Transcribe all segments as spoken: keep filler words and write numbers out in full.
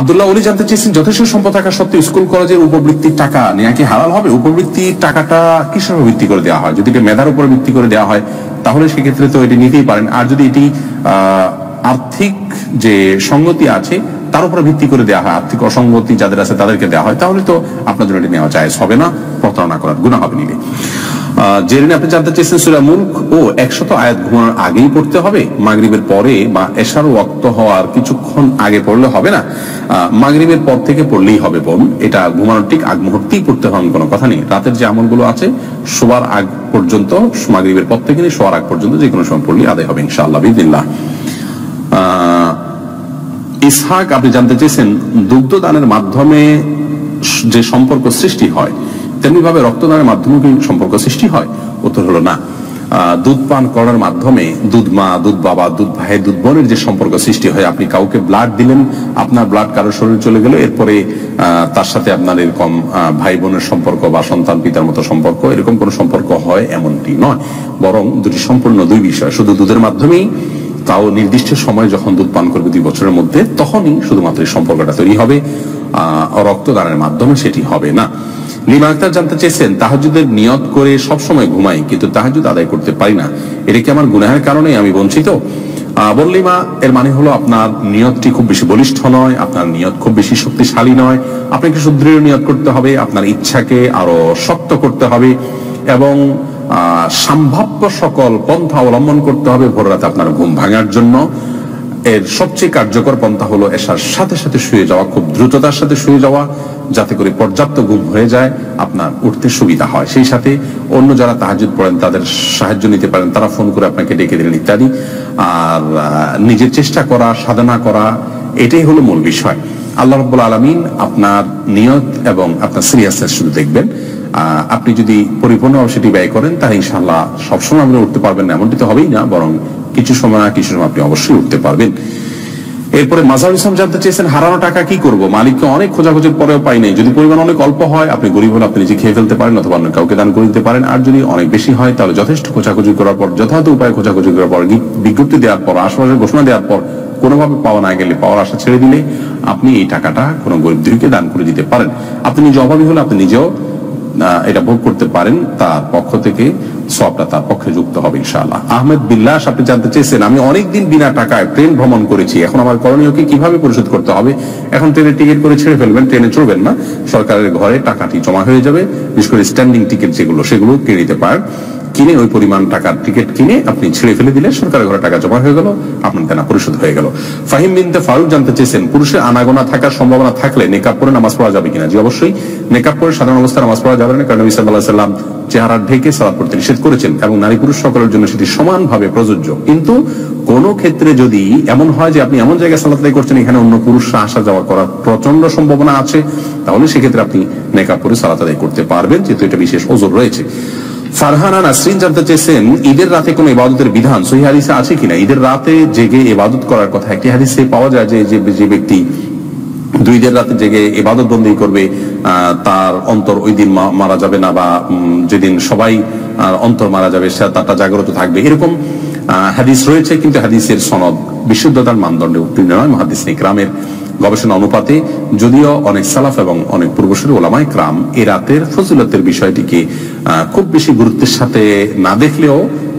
আব্দুল্লাহ ওলি জানতে চেয়েছেন যথেষ্ট সম্পদ থাকা সত্ত্বেও স্কুল কলেজের উপবৃত্তির টাকা নেওয়া কি হালাল হবে? উপবৃত্তির টাকাটা কিসের উপর ভিত্তি করে দেওয়া হয়? যদি এটা মেধার উপর ভিত্তি করে দেওয়া হয় তাহলে সেক্ষেত্রে তো এটি নিতেই পারেন, আর যদি এটি আর্থিক যে সঙ্গতি আছে তার উপর ভিত্তি করে দেওয়া হয়, আর্থিক অসঙ্গতি যাদের আছে তাদেরকে দেওয়া হয়, তাহলে তো আপনার জন্য এটি নেওয়া জায়েজ হবে না, প্রতারণা করার গুনাহ হবে। নিলে জেরিন আপনি জানতে চেয়েছেন সূরা মুলক ও একশত আয়াত ঘুমানোর আগেই পড়তে হবে? মাগরিবের পরে বা এশার ওয়াক্ত হওয়ার কিছুক্ষণ আগে পড়লে হবে না, মাগরিবের পর থেকে পড়লেই হবে বোন, এটা ঘুমানোর ঠিক আগ মুহূর্তেই পড়তে হবে, কোনো কথা নেই। রাতের যে আমলগুলো আছে শোয়ার আগ পর্যন্ত, মাগরিবের পর থেকে নিয়ে শোয়ার আগ পর্যন্ত যে কোনো সময় পড়লেই আদায় হবে ইনশাআল্লাহ বিদিল্লাহ। ইসহাক আপনি জানতে চেয়েছেন দুগ্ধদানের মাধ্যমে যে সম্পর্ক সৃষ্টি হয় তেমনি ভাবে রক্তদানের মাধ্যমে কি সম্পর্ক সৃষ্টি হয়? উত্তর হলো না। দুধ পান করার মাধ্যমে দুধ মা, দুধ বাবা, দুধ ভাই, দুধ বোনের যে সম্পর্ক সৃষ্টি হয়, আপনি কাউকে ব্লাড দিলেন, আপনার ব্লাড কারোর শরীরে চলে গেল, এরপরে তার সাথে আপনার এরকম ভাই বোনের সম্পর্ক বা সন্তান পিতার মতো সম্পর্ক, এরকম কোনো সম্পর্ক হয় এমনটি নয়, বরং দুটি সম্পূর্ণ দুই বিষয়। শুধু দুধের মাধ্যমেই, তাও নির্দিষ্ট সময় যখন দুধ পান করবে দুই বছরের মধ্যে, তখনই শুধুমাত্র এই সম্পর্কটা তৈরি হবে, রক্তদানের মাধ্যমে সেটি হবে না। লিমা আক্তার জানতে চেয়েছেন তাহাজ্জুদের নিয়ত করে সব সময় ঘুমাই কিন্তু তাহাজ্জুদ আদায় করতে পারি না, এটা কি আমার গুনাহের কারণে আমি বঞ্চিত? বললিমা, এর মানে হলো আপনার নিয়তটি খুব বেশি বলিষ্ঠ নয়, আপনার নিয়ত খুব বেশি শক্তিশালী নয়, আপনাকে সুদৃঢ় নিয়ত করতে হবে, আপনার ইচ্ছাকে আরো শক্ত করতে হবে এবং সম্ভাব্য সকল পন্থা অবলম্বন করতে হবে ভোর রাতে আপনার ঘুম ভাঙার জন্য। এর সবচেয়ে কার্যকর পন্থা হলো এশার সাথে সাথে শুয়ে যাওয়া, খুব দ্রুততার সাথে শুয়ে যাওয়া, যাতে করে পর্যাপ্ত ঘুম হয়ে যায়, আপনার উঠতে সুবিধা হয়। সেই সাথে অন্য যারা তাহাজ্জুদ পড়েন তাদের সাহায্য নিতে পারেন, তারা ফোন করে আপনাকে ডেকে দিলেন ইত্যাদি। আর নিজের চেষ্টা করা, সাধনা করা, এটাই হলো মূল বিষয়। আল্লাহ রাব্বুল আলামিন আপনার নিয়ত এবং আপনার সিরিয়াসনেস শুধু দেখবেন। আপনি যদি পরিপূর্ণ সেটি ব্যয় করেন তাহলে ইনশাআল্লাহ সবসময় আপনি উঠতে পারবেন না এমনটি তো হবেই না, বরং কিছু সময় না কিছু সময় আপনি অবশ্যই উঠতে পারবেন। এরপরে মাজার ইসলাম জানতে চেয়েছেন হারানো টাকা কি করব? মালিককে অনেক খোঁজাখোঁজির পরেও পাই নাই, যদি পরিমাণ অনেক অল্প হয় আপনি গরিব হলে আপনি নিজে খেয়ে ফেলতে পারেন অথবা অন্য কাউকে দান করে দিতে পারেন, আর যদি অনেক বেশি হয় তাহলে যথেষ্ট খোঁজাখুঁজি করার পর, যথাযথ উপায়ে খোঁজাখুঁজি করার পর, বিজ্ঞপ্তি দেওয়ার পর, আশপাশের ঘোষণা দেওয়ার পর কোনোভাবে পাওয়া না গেলে, পাওয়ার আশা ছেড়ে দিলে আপনি এই টাকাটা কোনো গরিব দুঃখীকে দান করে দিতে পারেন। আপনি নিজে অভাবী হলে আপনি নিজেও এটা ভোগ করতে পারেন, তার পক্ষ থেকে সবটা তার পক্ষে যুক্ত হবে ইনশাআল্লাহ। আহমেদ বিল্লাস আপনি জানতে চেয়েছেন আমি অনেকদিন বিনা টাকায় ট্রেন ভ্রমণ করেছি, এখন আমার করণীয় কি, কিভাবে পরিশোধ করতে হবে? এখন ট্রেনের টিকিট করে ছেড়ে ফেলবেন, ট্রেনে চড়বেন না, সরকারের ঘরে টাকাটি জমা হয়ে যাবে, বিশেষ করে স্ট্যান্ডিং টিকিট যেগুলো সেগুলো কিনে নিতে পারেন, কিনে ওই পরিমাণ টাকার টিকিট কিনে আপনি ছেড়ে ফেলে দিলে সরকারের ঘরে টাকা জমা হয়ে গেল, আপনার দেনা পরিশোধ হয়ে গেল। ফাহিম বিনতে ফারুক জানতে চেয়েছেন পুরুষের আনাগোনা থাকার সম্ভাবনা থাকলে নেকাব পরে নামাজ পড়া যাবে কিনা? জি অবশ্যই, নেকাব পরে সাধারণ অবস্থায় নামাজ পড়া যাবে না, কারণ নবী সাল্লাল্লাহু আলাইহি ওয়াসাল্লাম চেহারা ঢেকে সালাত পড়তে নিষেধ করেছেন এবং নারী পুরুষ সকলের জন্য সেটি সমানভাবে প্রযোজ্য। কিন্তু কোন ক্ষেত্রে যদি এমন হয় যে আপনি এমন জায়গায় সালাত আদায় করছেন এখানে অন্য পুরুষরা আসা যাওয়া করার প্রচন্ড সম্ভাবনা আছে, তাহলে সেক্ষেত্রে আপনি নেকাব পরে সালাত আদায় করতে পারবেন, যেহেতু এটা বিশেষ ওজর রয়েছে। ফারহানা নাসরিন জানতে চেয়েছেন ঈদের রাতে কোন ইবাদতের বিধান সহিহ হাদিসে আছে কিনা? ঈদের রাতে জেগে ইবাদত করার কথা একটি হাদিসে পাওয়া যায় যে যে ব্যক্তি দুই ঈদের রাতে জেগে ইবাদত বন্দী করবে তার অন্তর ওই দিন মারা যাবে না, বা যেদিন সবাই অন্তর মারা যাবে সে তারটা জাগ্রত থাকবে, এরকম হাদিস রয়েছে। কিন্তু হাদিসের সনদ বিশুদ্ধতার মানদণ্ডে উত্তীর্ণ নয়, মুহাদ্দিসিন কিরামের গবেষণা অনুপাতে যদিও অনেক সালাফ এবং অনেক পূর্বসূরি ওলামায়ে কিরাম এ রাতের ফজিলতের বিষয়টিকে খুব বেশি গুরুত্বের সাথে না দেখলেও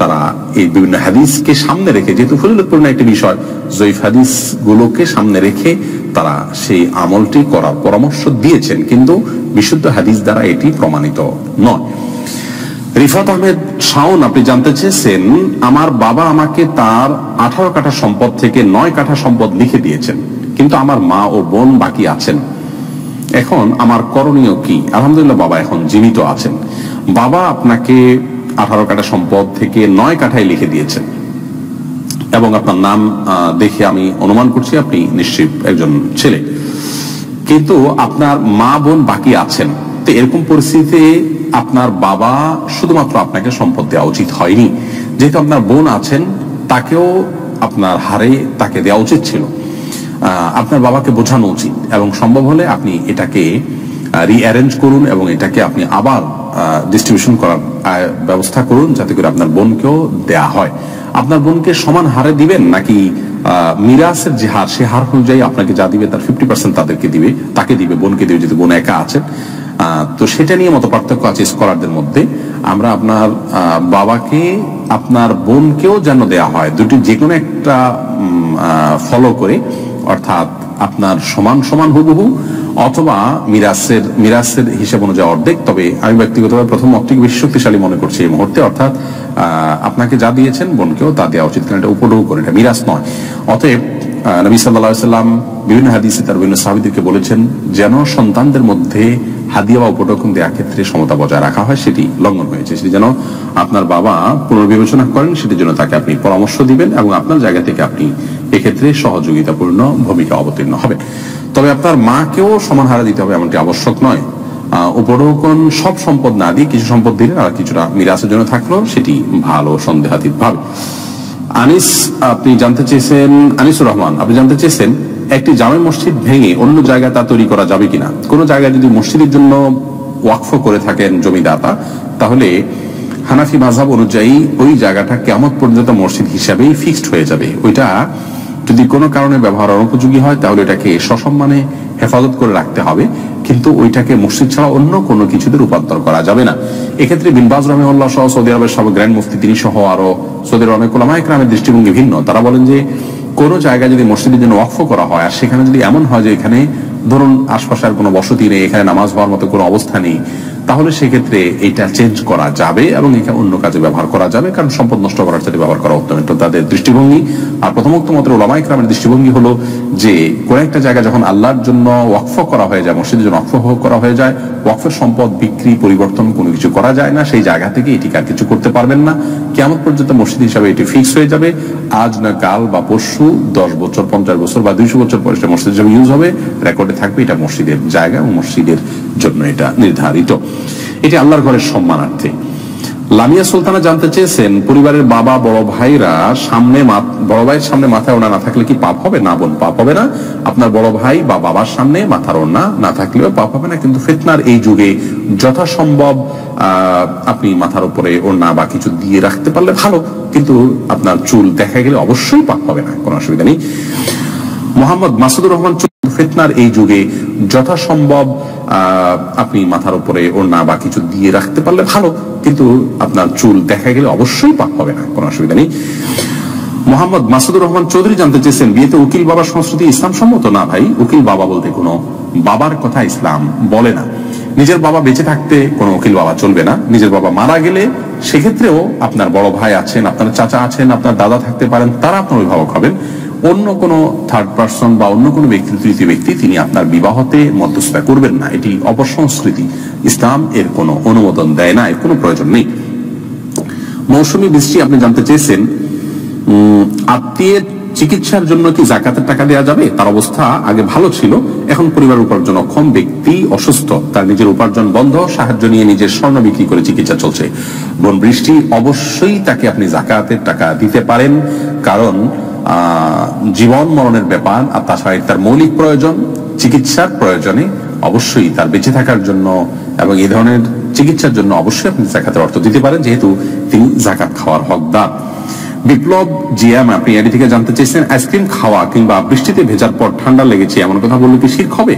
তারা এই বিভিন্ন হাদিসকে সামনে রেখে, যেহেতু ফজিলতপূর্ণ একটি বিষয়, জয়ীফ হাদিসগুলোকে সামনে রেখে তারা সেই আমলটি করার পরামর্শ দিয়েছেন, কিন্তু বিশুদ্ধ হাদিস দ্বারা এটি প্রমাণিত নয়। রিফাত আহমেদ শাওন আপনি জানতে চেয়েছেন আমার বাবা আমাকে তার আঠারো কাঠা সম্পদ থেকে নয় কাঠা সম্পদ লিখে দিয়েছেন, কিন্তু আমার মা ও বোন বাকি আছেন, এখন আমার করণীয় কি? আলহামদুলিল্লাহ বাবা এখন জীবিত আছেন। বাবা আপনাকে আঠারো কাঠা সম্পদ থেকে নয় কাঠায় লিখে দিয়েছেন এবং আপনার নাম দেখে আমি অনুমান করছি আপনি নিশ্চিত একজন ছেলে, কিন্তু আপনার মা বোন বাকি আছেন। তো এরকম পরিস্থিতিতে আপনার বাবা শুধুমাত্র আপনাকে সম্পদ দেওয়া উচিত হয়নি, যেহেতু আপনার বোন আছেন তাকেও আপনার হারে তাকে দেওয়া উচিত ছিল। আপনার বাবাকে বোঝানো উচিত এবং সম্ভব হলে আপনি এটাকে রিঅ্যারেঞ্জ করুন এবং এটাকে আপনি আবার ডিস্ট্রিবিউশন করার ব্যবস্থা করুন, যাতে করে আপনার বোনকেও দেয়া হয়। আপনার বোনকে সমান হারে দিবেন নাকি মিরাসের যে হার সেই হার অনুযায়ী আপনাকে যা দিবে তার পঞ্চাশ পার্সেন্ট তাদেরকে দিবে, তাকে দিবে, বোনকে দিবে যদি বোন একা আছে। তো সেটা নিয়ে মত পার্থক্য আছে স্কলারদের মধ্যে। আমরা আপনার বাবাকে আপনার বোনকেও যেন দেয়া হয়, দুটি যে কোনো একটা ফলো করে, অর্থাৎ আপনার সমান সমান হুবহু অথবা মিরাসের মিরাসের হিসাব অনুযায়ী অর্ধেক। তবে আমি ব্যক্তিগতভাবে প্রথম মতটিকে বেশি শক্তিশালী মনে করছি এই মুহূর্তে, অর্থাৎ আপনাকে যা দিয়েছেন বোনকেও তা দেওয়া উচিত, কারণ এটা উপলব্ধ করে, এটা মিরাস নয়। অতএব নবী সাল্লাল্লাহু আলাইহি ওয়াসাল্লাম বিভিন্ন হাদিসে তার বিভিন্ন সাহাবীদেরকে বলেছেন যেন সন্তানদের মধ্যে হাদিয়া বা উপঢৌকন দেওয়ার ক্ষেত্রে সমতা বজায় রাখা হয়, সেটি লঙ্ঘন হয়েছে। সেটি যেন আপনার বাবা পুনর্বিবেচনা করেন, সেটির জন্য তাকে আপনি পরামর্শ দিবেন এবং আপনার জায়গা থেকে আপনি এক্ষেত্রে সহযোগিতাপূর্ণ ভূমিকা অবতীর্ণ হবেন। তবে আপনার মাকেও সমান হারে দিতে হবে এমনটি আবশ্যক নয়। উপঢৌকন সব সম্পদ না দিয়ে কিছু সম্পদ দিলেন আর কিছুটা মিরাসের জন্য থাকলো, সেটি ভালো সন্দেহাতীতভাবে। আনিস আপনি জানতে চেয়েছেন, আনিসুর রহমান আপনি জানতে চেয়েছেন একটি জামে মসজিদ ভেঙে অন্য জায়গা তা তৈরি করা যাবে কিনা। কোন জায়গায় যদি মসজিদের জন্য ওয়াকফ করে থাকেন জমিদাতা, তাহলে হানাফি মাযহাব অনুযায়ী ওই জায়গাটা কিয়ামত পর্যন্ত মসজিদ হিসাবেই ফিক্সড হয়ে যাবে। ওইটা যদি কোনো কারণে ব্যবহার অনুপযোগী হয় তাহলে এটাকে সসম্মানে হেফাজত করে রাখতে হবে, কিন্তু ওইটাকে মসজিদ ছাড়া অন্য কোনো কিছুতে রূপান্তর করা যাবে না। এক্ষেত্রে বিন বাজ রাহিমাহুল্লাহ সহ সৌদি আরবের সাবেক গ্র্যান্ড মুফতি তিনি সহ আরো সৌদি আরবের অনেক উলামায়ে কেরামের দৃষ্টিভঙ্গি ভিন্ন। তারা বলেন যে কোনো জায়গা যদি মসজিদের জন্য ওয়াকফ করা হয় আর সেখানে যদি এমন হয় যে এখানে ধরুন আশপাশের কোনো বসতি নেই, এখানে নামাজ হওয়ার মতো কোনো অবস্থা নেই, তাহলে সেক্ষেত্রে এটা চেঞ্জ করা যাবে এবং এটা অন্য কাজে ব্যবহার করা যাবে, কারণ সম্পদ নষ্ট করার সাথে ব্যবহার করা উত্তম, এটা তাদের দৃষ্টিভঙ্গি। আর প্রথমোক্ত মতে উলামায়ে কেরামের দৃষ্টিভঙ্গি হলো যে কোন একটা জায়গা যখন আল্লাহর জন্য ওয়াকফ করা হয়ে যায়, মসজিদের জন্য ওয়াকফ করা হয়ে যায়, ওয়াকফের সম্পদ বিক্রি পরিবর্তন কোনো কিছু করা যায় না, সেই জায়গা থেকে এটি আর কিছু করতে পারবেন না, কিয়ামত পর্যন্ত মসজিদ হিসাবে এটি ফিক্স হয়ে যাবে। আজ না কাল বা পরশু দশ বছর পঞ্চাশ বছর বা দুইশো বছর পরে সেটা মসজিদ হিসাবে ইউজ হবে, রেকর্ডে থাকবে এটা মসজিদের জায়গা এবং মসজিদের জন্য এটা নির্ধারিত। এটি আল্লাহর ঘরের সম্মানার্থে। লামিয়া সুলতানা জানতে চেয়েছেন পরিবারের বাবা বড় ভাইরা সামনে বড় ভাইয়ের সামনে মাথায় ওড়না না থাকলে কি পাপ হবে? না বোন, পাপ হবে না। আপনার বড় ভাই বা বাবার সামনে মাথার ওড়না না থাকলেও পাপ হবে না, কিন্তু ফিতনার এই যুগে যথাসম্ভব আপনি মাথার উপরে ওড়না বা কিছু দিয়ে রাখতে পারলে ভালো, কিন্তু আপনার চুল দেখা গেলে অবশ্যই পাপ হবে না, কোনো অসুবিধা নেই। মোহাম্মদ মাসুদুর রহমান, ফিতনার এই যুগে যথাসম্ভব আপনি মাথার উপরে ওড়না বা কিছু দিয়ে রাখতে পারলে ভালো, কিন্তু আপনার চুল দেখা গেলে অবশ্যই পাক হবে না, কোনো অসুবিধা নেই। মোহাম্মদ মাসুদুর রহমান চৌধুরী জানতে চেয়েছেন বিয়েতে উকিল বাবার সংস্কৃতি ইসলাম সম্মত? না ভাই, উকিল বাবা বলতে কোনো বাবার কথা ইসলাম বলে না। নিজের বাবা বেঁচে থাকতে কোনো উকিল বাবা চলবে না। নিজের বাবা মারা গেলে সেক্ষেত্রেও আপনার বড় ভাই আছেন, আপনার চাচা আছেন, আপনার দাদা থাকতে পারেন, তারা আপনার অভিভাবক হবেন। অন্য কোনো থার্ড পার্সন বা অন্য কোনো ব্যক্তি, তৃতীয় ব্যক্তি তিনি আপনার বিবাহতে মধ্যস্থতা করবেন না, এটি অপসংস্কৃতি, ইসলাম এর কোনো অনুমোদন দেয় না, এর কোনো প্রয়োজন নেই। মৌসুমী বৃষ্টি আপনি জানতে চেয়েছেন আত্মীয়ের চিকিৎসার জন্য কি জাকাতের টাকা দেওয়া যাবে? তার অবস্থা আগে ভালো ছিল, এখন পরিবার উপার্জন অক্ষম, ব্যক্তি অসুস্থ, তার নিজের উপার্জন বন্ধ, সাহায্য নিয়ে নিজের স্বর্ণ বিক্রি করে চিকিৎসা চলছে। বোন বৃষ্টি, অবশ্যই তাকে আপনি জাকাতের টাকা দিতে পারেন, কারণ জীবন মরণের ব্যাপার, আর তাছাড়া তার মৌলিক প্রয়োজন, চিকিৎসার প্রয়োজনে অবশ্যই তার বেঁচে থাকার জন্য এবং এই ধরনের চিকিৎসার জন্য অবশ্যই আপনি জাকাতের অর্থ দিতে পারেন, যেহেতু তিনি জাকাত খাওয়ার হকদার। বিপ্লব জিএম আপনি এটি থেকে জানতে চেয়েছেন আইসক্রিম খাওয়া কিংবা বৃষ্টিতে ভেজার পর ঠান্ডা লেগেছে এমন কথা বললে কি শিরক হবে?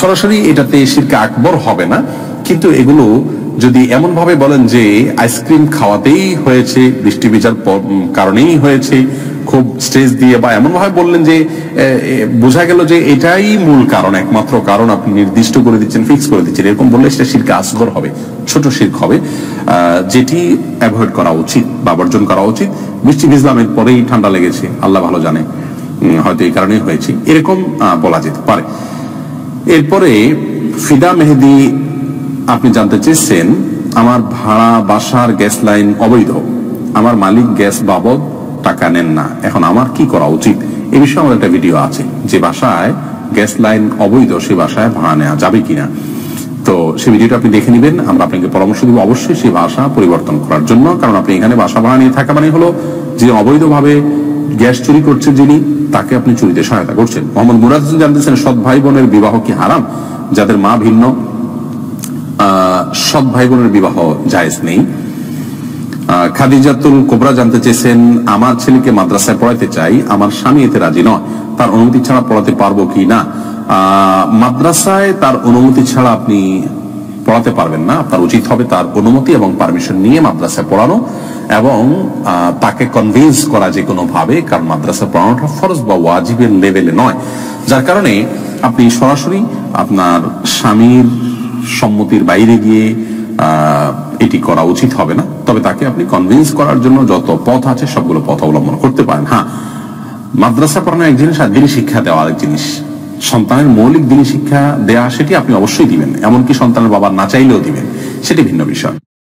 সরাসরি এটাতে শিরক আকবর হবে না, কিন্তু এগুলো যদি এমন ভাবে বলেন যে আইসক্রিম খাওয়াতেই হয়েছে, বৃষ্টি ভেজার কারণেই হয়েছে, খুব স্ট্রেস দিয়ে বা এমন ভাবে বললেন যে বোঝা গেল যে এটাই মূল কারণ, একমাত্র কারণ আপনি নির্দিষ্ট করে দিচ্ছেন, ফিক্স করে দিচ্ছেন, এরকম বললে সেটা শিরক আসগর হবে, ছোট শিরক হবে, যেটি অ্যাভয়েড করা উচিত বা বর্জন করা উচিত। বৃষ্টি ভিজলামের পরেই ঠান্ডা লেগেছে, আল্লাহ ভালো জানে, হয়তো এই কারণেই হয়েছে, এরকম বলা যেতে পারে। এরপরে ফিদা মেহেদি আপনি জানতে চেয়েছেন আমার ভাড়া বাসার গ্যাস লাইন অবৈধ, আমার মালিক গ্যাস বাবদ টাকা নেন না, এখন আমার কি করা উচিত? এ বিষয়ে আমার একটা ভিডিও আছে, যে বাসায় গ্যাস লাইন অবৈধ সেই বাসায় ভাড়া নেওয়া যাবে কিনা, তো সেই ভিডিওটা আপনি দেখে নেবেন। আমরা আপনাকে পরামর্শ দিব অবশ্যই সেই বাসা পরিবর্তন করার জন্য, কারণ আপনি এখানে বাসা ভাড়া নিয়ে থাকা মানে হলো যে অবৈধভাবে গ্যাস চুরি করছেন যিনি, তাকে আপনি চুরিতে সহায়তা করছেন। মোহাম্মদ মুরাদ হোসেন জানতেছেন সৎ ভাই বোনের বিবাহ কি হারাম? যাদের মা ভিন্ন সৎ ভাই বোনের বিবাহ জায়েজ নেই। খাদিজাতুল কুবরা জানতে চেয়েছেন আমার ছেলেকে মাদ্রাসায় পড়াতে চাই, আমার স্বামী এতে রাজি নয়, তার অনুমতি ছাড়া পড়াতে পারবো কি না? মাদ্রাসায় তার অনুমতি ছাড়া আপনি পড়াতে পারবেন না। আপনার উচিত হবে তার অনুমতি এবং পারমিশন নিয়ে মাদ্রাসায় পড়ানো এবং তাকে কনভিন্স করা যে কোনো ভাবে, কারণ মাদ্রাসা পড়ানোটা ফরজ বা ওয়াজিবের লেভেলে নয়। যার কারণে আপনি সরাসরি আপনার স্বামীর সম্মতির বাইরে গিয়ে এটি করা উচিত হবে না, তবে তাকে আপনি কনভিন্স করার জন্য যত পথ আছে সবগুলো পথ অবলম্বন করতে পারেন। হ্যাঁ, মাদ্রাসা পড়ানো এক জিনিস আর দিনই শিক্ষা দেওয়া আরেক জিনিস। সন্তানের মৌলিক দিনই শিক্ষা দেয়া সেটি আপনি অবশ্যই দিবেন, এমনকি সন্তানের বাবা না চাইলেও দিবেন, সেটি ভিন্ন বিষয়।